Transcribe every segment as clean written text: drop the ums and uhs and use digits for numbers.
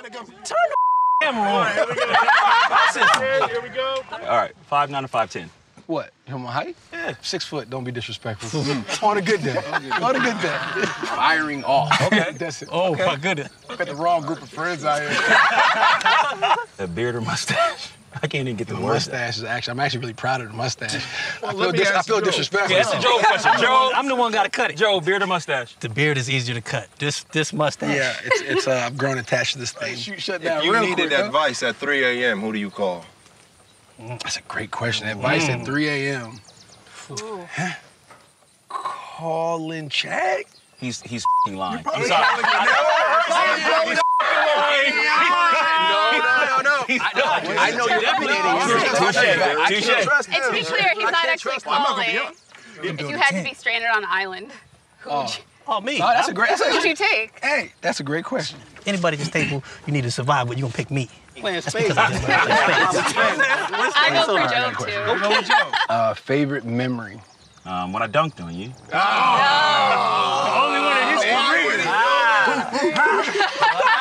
Gotta go. Turn the camera on. All right, here we go. All right, 5'9" to 5'10". What? You know my height? Yeah. 6 foot. Don't be disrespectful. On a good day. On a good day. Firing off. Okay. That's it. Oh, okay. My goodness. Got the wrong group of friends out here. A beard or mustache? I can't even get the mustache. Is actually, I'm actually really proud of the mustache. Well, I feel disrespectful. Yeah, that's a Joe question. Joe, I'm the one got to cut it. Joe, beard or mustache? The beard is easier to cut. This mustache. Yeah, it's I've grown attached to this thing. Shut down. If you needed advice at 3 a.m., who do you call? That's a great question. Advice at 3 a.m. Huh? Calling Chad? He's lying. He's lying. I know you're definitely idiot. To be clear, he's not actually calling. If you had to be stranded on an island, who would you? Oh, me. Oh, that's a great question. Who would you take? Hey, that's a great question. Anybody just take who you need to survive, but you're going to pick me. Playing space. I go for Joe, too. Go for Joe. Favorite memory? When I dunked on you. Oh! The only one in history.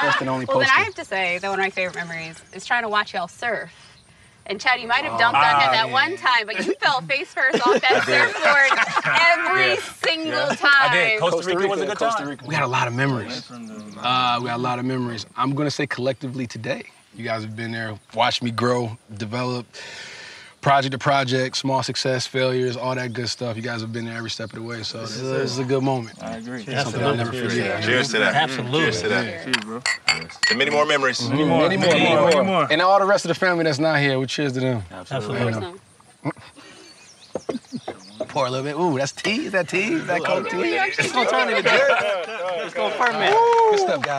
That's the only poster. Well, then I have to say that one of my favorite memories is trying to watch y'all surf. And Chad, you might have dunked on him that one time, but you fell face first off that surfboard every single time. I did. Costa Rica was a good time. We had a lot of memories. I'm going to say collectively today. You guys have been there, watched me grow, develop, project to project, small success, failures, all that good stuff. You guys have been there every step of the way, so this is a good moment. I agree. That's something I'll never forget. Cheers to that. Absolutely. Cheers to that. Cheers, bro. And many more memories. Many more. And all the rest of the family that's not here, we cheers to them. Absolutely. Pour a little bit. Ooh, that's tea? Is that cold tea? It's going to turn into dirt. It's going to ferment. Good stuff, guys.